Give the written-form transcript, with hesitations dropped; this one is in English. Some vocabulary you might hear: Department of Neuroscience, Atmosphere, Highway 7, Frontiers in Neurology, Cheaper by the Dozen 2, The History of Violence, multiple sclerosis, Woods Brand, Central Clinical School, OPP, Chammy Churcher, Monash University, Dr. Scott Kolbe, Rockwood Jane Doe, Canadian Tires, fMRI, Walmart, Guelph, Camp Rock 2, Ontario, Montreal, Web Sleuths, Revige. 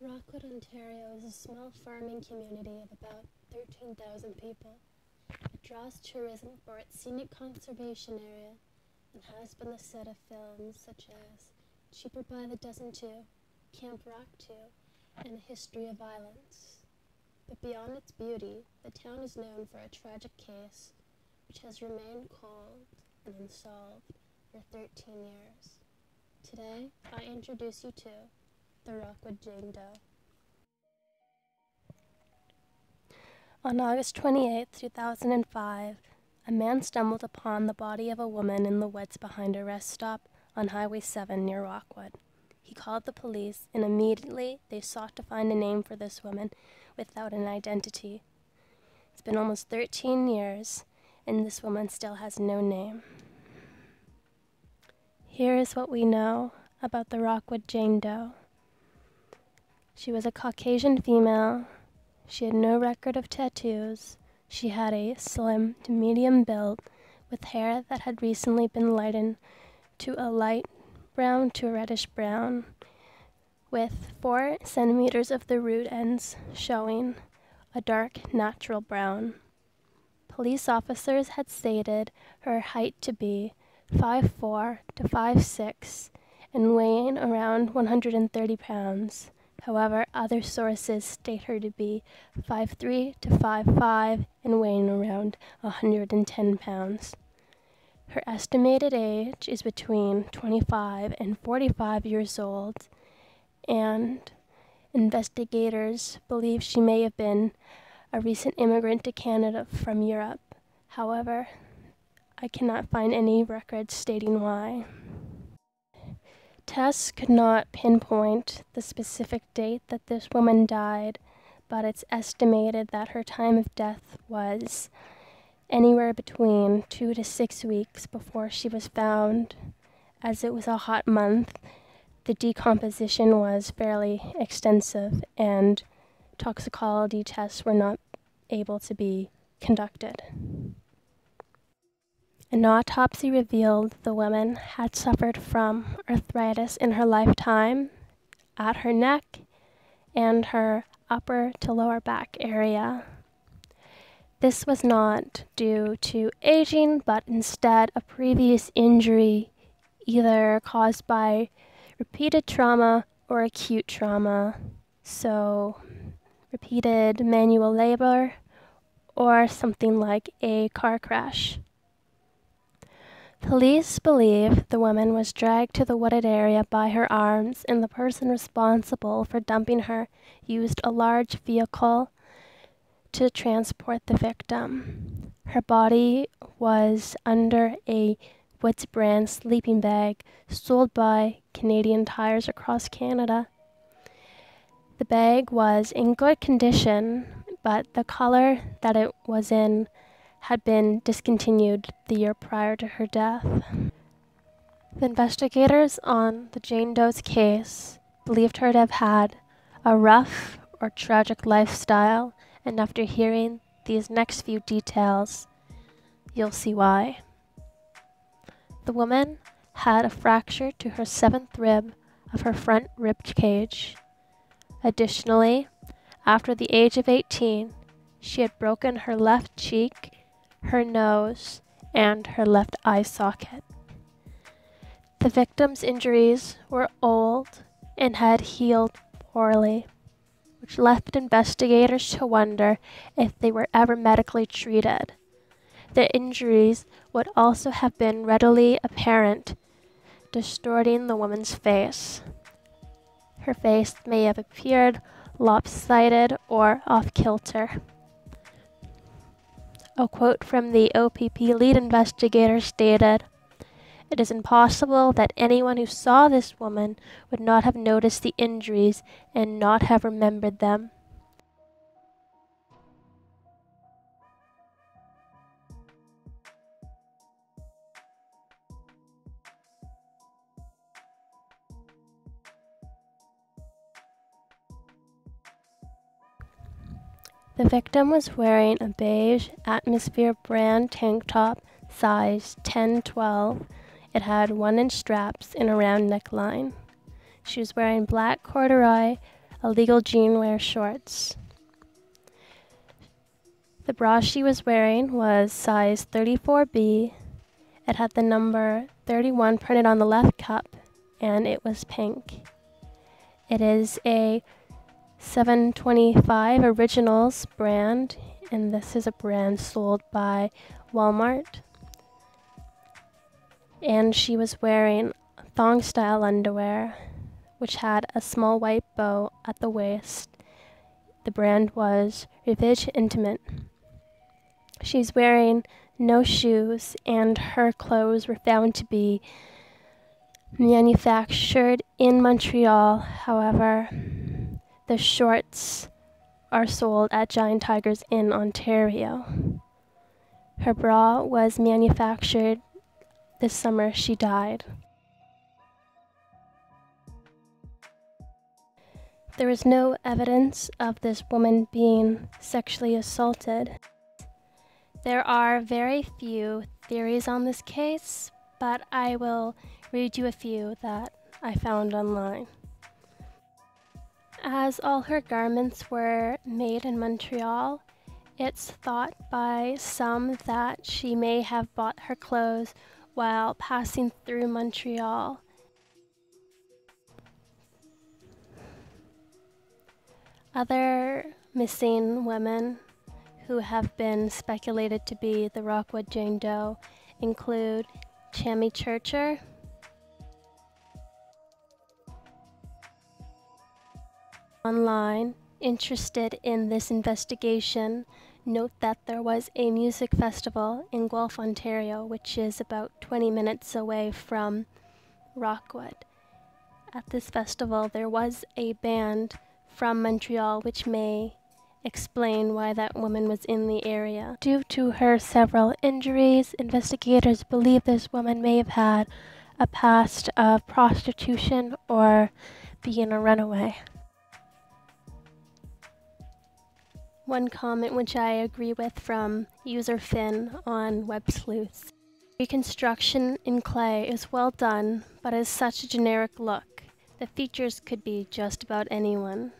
Rockwood, Ontario is a small farming community of about 13,000 people. It draws tourism for its scenic conservation area and has been the set of films such as Cheaper by the Dozen 2, Camp Rock 2, and The History of Violence. But beyond its beauty, the town is known for a tragic case which has remained cold and unsolved for 13 years. Today, I introduce you to the Rockwood Jane Doe. On August 28, 2005, a man stumbled upon the body of a woman in the woods behind a rest stop on Highway 7 near Rockwood. He called the police, and immediately they sought to find a name for this woman without an identity. It's been almost 13 years, and this woman still has no name. Here is what we know about the Rockwood Jane Doe. She was a Caucasian female. She had no record of tattoos. She had a slim to medium build with hair that had recently been lightened to a light brown to a reddish brown, with 4 centimeters of the root ends showing, a dark natural brown. Police officers had stated her height to be 5'4" to 5'6" and weighing around 130 pounds. However, other sources state her to be 5'3" to 5'5" and weighing around 110 pounds. Her estimated age is between 25 and 45 years old, and investigators believe she may have been a recent immigrant to Canada from Europe. However, I cannot find any records stating why. Tests could not pinpoint the specific date that this woman died, but it's estimated that her time of death was anywhere between 2 to 6 weeks before she was found. As it was a hot month, the decomposition was fairly extensive, and toxicology tests were not able to be conducted. An autopsy revealed the woman had suffered from arthritis in her lifetime at her neck and her upper to lower back area. This was not due to aging, but instead a previous injury either caused by repeated trauma or acute trauma, so repeated manual labor or something like a car crash. Police believe the woman was dragged to the wooded area by her arms, and the person responsible for dumping her used a large vehicle to transport the victim. Her body was under a Woods Brand sleeping bag sold by Canadian Tires across Canada. The bag was in good condition, but the color that it was in had been discontinued the year prior to her death. The investigators on the Jane Doe's case believed her to have had a rough or tragic lifestyle, and after hearing these next few details, you'll see why. The woman had a fracture to her 7th rib of her front rib cage. Additionally, after the age of 18, she had broken her left cheek, her nose, and her left eye socket. The victim's injuries were old and had healed poorly, which left investigators to wonder if they were ever medically treated. The injuries would also have been readily apparent, distorting the woman's face. Her face may have appeared lopsided or off-kilter. A quote from the OPP lead investigator stated, "It is impossible that anyone who saw this woman would not have noticed the injuries and not have remembered them." The victim was wearing a beige Atmosphere brand tank top, size 10-12. It had 1-inch straps and a round neckline. She was wearing black corduroy illegal jean wear shorts. The bra she was wearing was size 34B. It had the number 31 printed on the left cup, and it was pink. It is a 725 Originals brand, and this is a brand sold by Walmart. And she was wearing thong-style underwear, which had a small white bow at the waist. The brand was Revige Intimate. She's wearing no shoes, and her clothes were found to be manufactured in Montreal. However, the shorts are sold at Giant Tigers in Ontario. Her bra was manufactured this summer she died. There is no evidence of this woman being sexually assaulted. There are very few theories on this case, but I will read you a few that I found online. As all her garments were made in Montreal, it's thought by some that she may have bought her clothes while passing through Montreal. Other missing women who have been speculated to be the Rockwood Jane Doe include Chammy Churcher, online. Interested in this investigation, note that there was a music festival in Guelph, Ontario, which is about 20 minutes away from Rockwood. At this festival, there was a band from Montreal, which may explain why that woman was in the area. Due to her several injuries, investigators believe this woman may have had a past of prostitution or being a runaway. One comment which I agree with from user Finn on Web Sleuths. Reconstruction in clay is well done, but is such a generic look. The features could be just about anyone.